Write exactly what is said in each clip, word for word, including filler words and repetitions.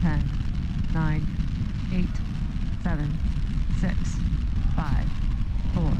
ten, nine, eight, seven, six, five, four.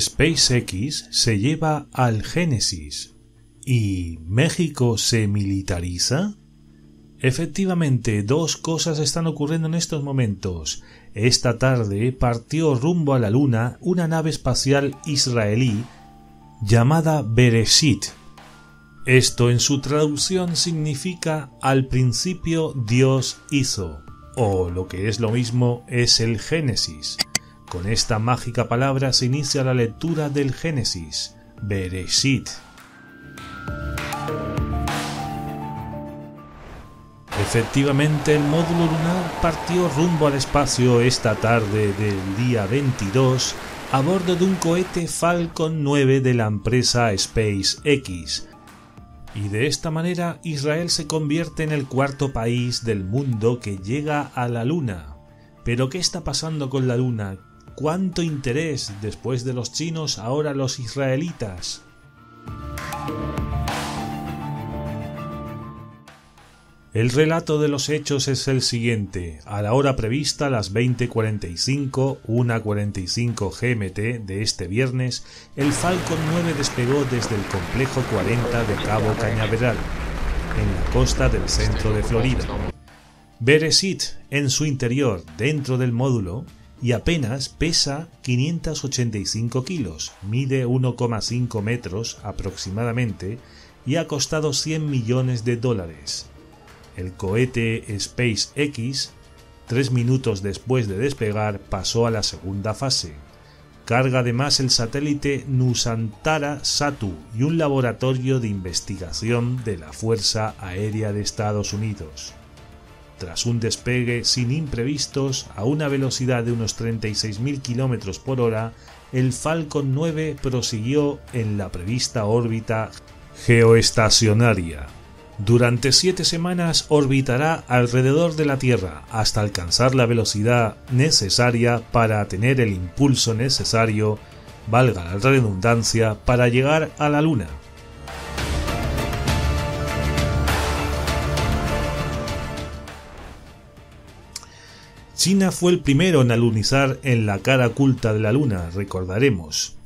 SpaceX se lleva al Génesis. ¿Y México se militariza? Efectivamente, dos cosas están ocurriendo en estos momentos. Esta tarde partió rumbo a la Luna una nave espacial israelí llamada Bereshit. Esto en su traducción significa "al principio Dios hizo", o lo que es lo mismo es el Génesis. Con esta mágica palabra se inicia la lectura del Génesis, Bereshit. Efectivamente, el módulo lunar partió rumbo al espacio esta tarde del día veintidós a bordo de un cohete Falcon nueve de la empresa SpaceX. Y de esta manera, Israel se convierte en el cuarto país del mundo que llega a la Luna. ¿Pero qué está pasando con la Luna? ¿Cuánto interés después de los chinos, ahora los israelitas? El relato de los hechos es el siguiente. A la hora prevista, a las veinte cuarenta y cinco, una cuarenta y cinco G M T de este viernes, el Falcon nueve despegó desde el complejo cuarenta de Cabo Cañaveral, en la costa del centro de Florida. Bereshit, en su interior, dentro del módulo, y apenas pesa quinientos ochenta y cinco kilos, mide uno coma cinco metros aproximadamente y ha costado cien millones de dólares. El cohete SpaceX, tres minutos después de despegar, pasó a la segunda fase. Carga además el satélite Nusantara Satu y un laboratorio de investigación de la Fuerza Aérea de Estados Unidos. Tras un despegue sin imprevistos a una velocidad de unos treinta y seis mil kilómetros por hora, el Falcon nueve prosiguió en la prevista órbita geoestacionaria. Durante siete semanas orbitará alrededor de la Tierra hasta alcanzar la velocidad necesaria para tener el impulso necesario, valga la redundancia, para llegar a la Luna. China fue el primero en alunizar en la cara oculta de la Luna, recordaremos.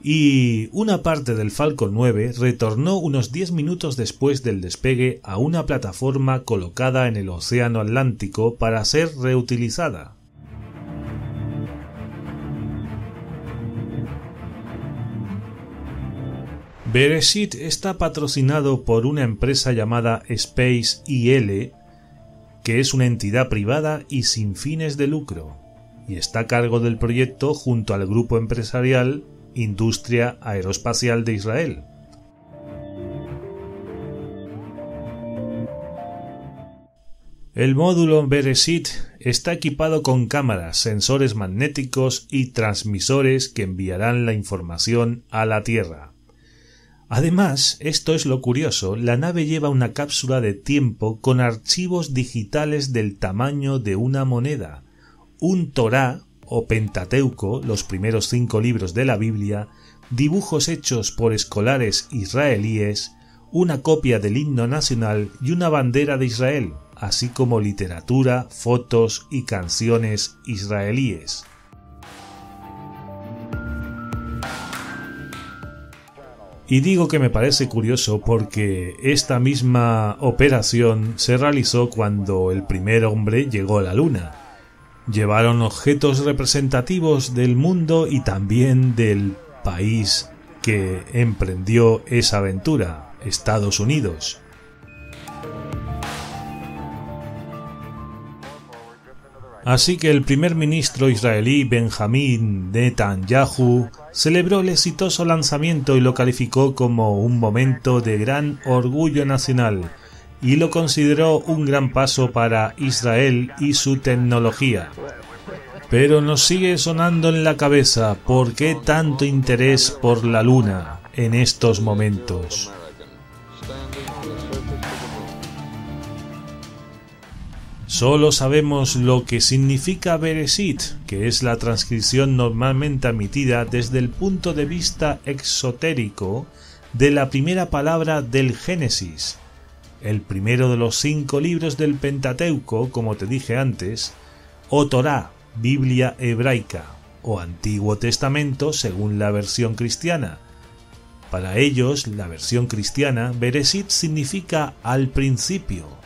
Y una parte del Falcon nueve retornó unos diez minutos después del despegue a una plataforma colocada en el Océano Atlántico para ser reutilizada. Bereshit está patrocinado por una empresa llamada Space I L, que es una entidad privada y sin fines de lucro, y está a cargo del proyecto junto al grupo empresarial Industria Aeroespacial de Israel. El módulo Bereshit está equipado con cámaras, sensores magnéticos y transmisores que enviarán la información a la Tierra. Además, esto es lo curioso, la nave lleva una cápsula de tiempo con archivos digitales del tamaño de una moneda, un Torá o Pentateuco, los primeros cinco libros de la Biblia, dibujos hechos por escolares israelíes, una copia del himno nacional y una bandera de Israel, así como literatura, fotos y canciones israelíes. Y digo que me parece curioso porque esta misma operación se realizó cuando el primer hombre llegó a la Luna. Llevaron objetos representativos del mundo y también del país que emprendió esa aventura, Estados Unidos. Así que el primer ministro israelí Benjamín Netanyahu celebró el exitoso lanzamiento y lo calificó como un momento de gran orgullo nacional, y lo consideró un gran paso para Israel y su tecnología. Pero nos sigue sonando en la cabeza por qué tanto interés por la Luna en estos momentos. Solo sabemos lo que significa Bereshit, que es la transcripción normalmente admitida desde el punto de vista exotérico de la primera palabra del Génesis, el primero de los cinco libros del Pentateuco, como te dije antes, o Torá, Biblia hebraica, o Antiguo Testamento según la versión cristiana. Para ellos, la versión cristiana, Bereshit significa al principio.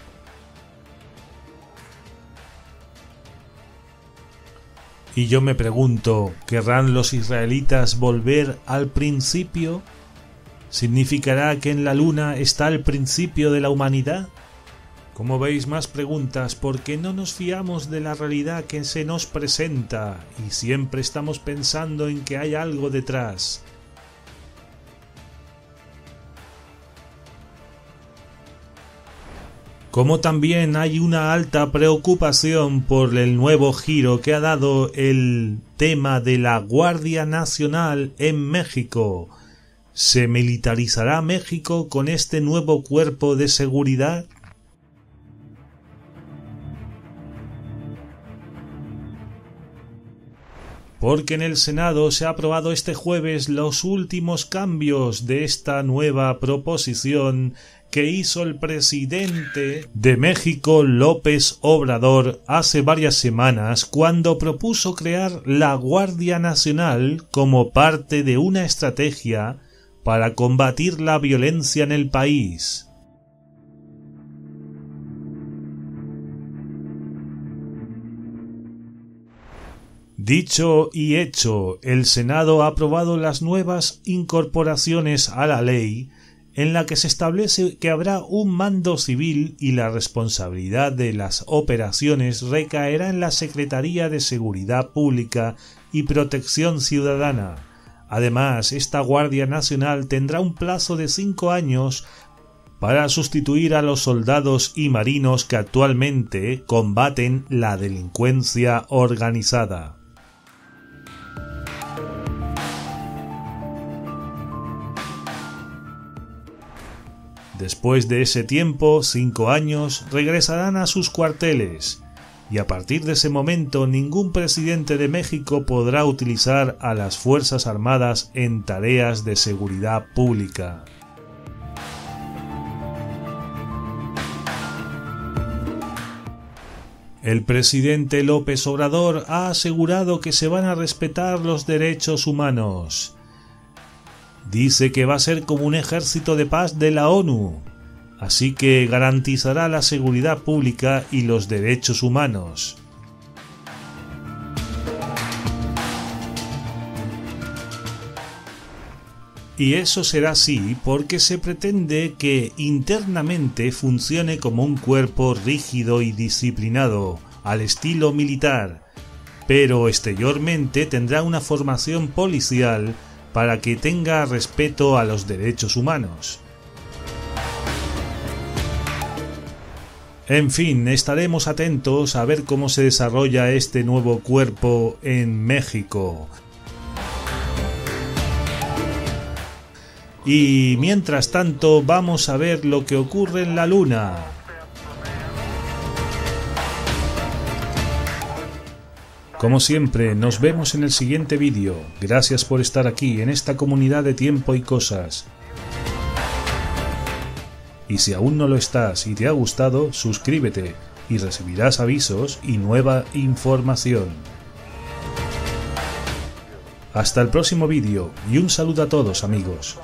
Y yo me pregunto, ¿querrán los israelitas volver al principio? ¿Significará que en la Luna está el principio de la humanidad? Como veis, más preguntas porque no nos fiamos de la realidad que se nos presenta y siempre estamos pensando en que hay algo detrás. Como también hay una alta preocupación por el nuevo giro que ha dado el tema de la Guardia Nacional en México. ¿Se militarizará México con este nuevo cuerpo de seguridad? Porque en el Senado se ha aprobado este jueves los últimos cambios de esta nueva proposición que hizo el presidente de México, López Obrador, hace varias semanas cuando propuso crear la Guardia Nacional como parte de una estrategia para combatir la violencia en el país. Dicho y hecho, el Senado ha aprobado las nuevas incorporaciones a la ley en la que se establece que habrá un mando civil y la responsabilidad de las operaciones recaerá en la Secretaría de Seguridad Pública y Protección Ciudadana. Además, esta Guardia Nacional tendrá un plazo de cinco años para sustituir a los soldados y marinos que actualmente combaten la delincuencia organizada. Después de ese tiempo, cinco años, regresarán a sus cuarteles. Y a partir de ese momento ningún presidente de México podrá utilizar a las Fuerzas Armadas en tareas de seguridad pública. El presidente López Obrador ha asegurado que se van a respetar los derechos humanos. Dice que va a ser como un ejército de paz de la ONU. Así que garantizará la seguridad pública y los derechos humanos. Y eso será así porque se pretende que internamente funcione como un cuerpo rígido y disciplinado, al estilo militar, pero exteriormente tendrá una formación policial para que tenga respeto a los derechos humanos. En fin, estaremos atentos a ver cómo se desarrolla este nuevo cuerpo en México. Y mientras tanto, vamos a ver lo que ocurre en la Luna. Como siempre, nos vemos en el siguiente vídeo. Gracias por estar aquí, en esta comunidad de tiempo y cosas. Y si aún no lo estás y te ha gustado, suscríbete y recibirás avisos y nueva información. Hasta el próximo vídeo y un saludo a todos, amigos.